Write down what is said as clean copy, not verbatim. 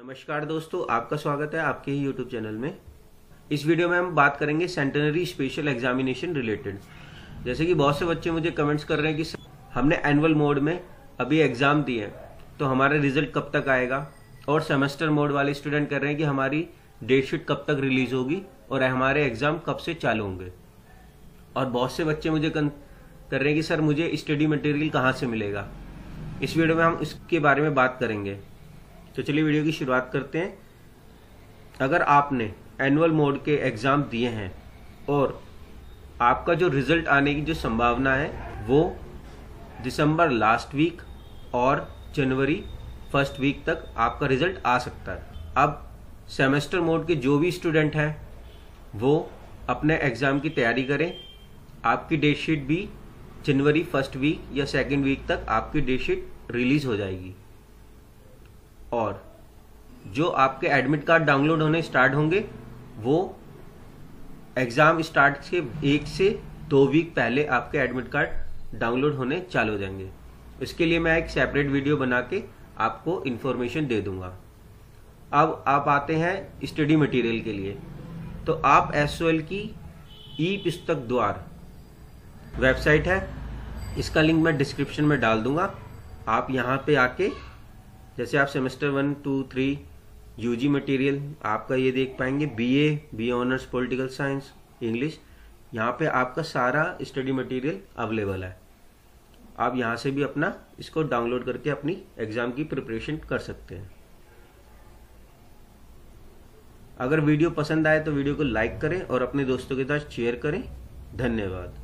नमस्कार दोस्तों, आपका स्वागत है आपके ही YouTube चैनल में। इस वीडियो में हम बात करेंगे सेंटेनरी स्पेशल एग्जामिनेशन रिलेटेड। जैसे कि बहुत से बच्चे मुझे कमेंट्स कर रहे हैं कि हमने एनुअल मोड में अभी एग्जाम दिए हैं तो हमारा रिजल्ट कब तक आएगा, और सेमेस्टर मोड वाले स्टूडेंट कर रहे हैं कि हमारी डेट शीट कब तक रिलीज होगी और हमारे एग्जाम कब से चालू होंगे। और बहुत से बच्चे मुझे कर रहे हैं कि सर मुझे स्टडी मटेरियल कहाँ से मिलेगा। इस वीडियो में हम इसके बारे में बात करेंगे। तो चलिए वीडियो की शुरुआत करते हैं। अगर आपने एनुअल मोड के एग्ज़ाम दिए हैं और आपका जो रिज़ल्ट आने की जो संभावना है वो दिसंबर लास्ट वीक और जनवरी फर्स्ट वीक तक आपका रिज़ल्ट आ सकता है। अब सेमेस्टर मोड के जो भी स्टूडेंट हैं वो अपने एग्ज़ाम की तैयारी करें। आपकी डेट शीट भी जनवरी फर्स्ट वीक या सेकेंड वीक तक आपकी डेट शीट रिलीज़ हो जाएगी, और जो आपके एडमिट कार्ड डाउनलोड होने स्टार्ट होंगे वो एग्ज़ाम स्टार्ट के 1 से 2 वीक पहले आपके एडमिट कार्ड डाउनलोड होने चालू हो जाएंगे। इसके लिए मैं एक सेपरेट वीडियो बना के आपको इन्फॉर्मेशन दे दूंगा। अब आप आते हैं स्टडी मटेरियल के लिए। तो आप SOL की epustakdwar वेबसाइट है, इसका लिंक मैं डिस्क्रिप्शन में डाल दूंगा। आप यहाँ पर आके जैसे आप सेमेस्टर 1, 2, 3 यूजी मटेरियल आपका ये देख पाएंगे, BA honours political science English, यहाँ पे आपका सारा स्टडी मटेरियल अवेलेबल है। आप यहाँ से भी अपना इसको डाउनलोड करके अपनी एग्जाम की प्रिपरेशन कर सकते हैं। अगर वीडियो पसंद आए तो वीडियो को लाइक करें और अपने दोस्तों के साथ शेयर करें। धन्यवाद।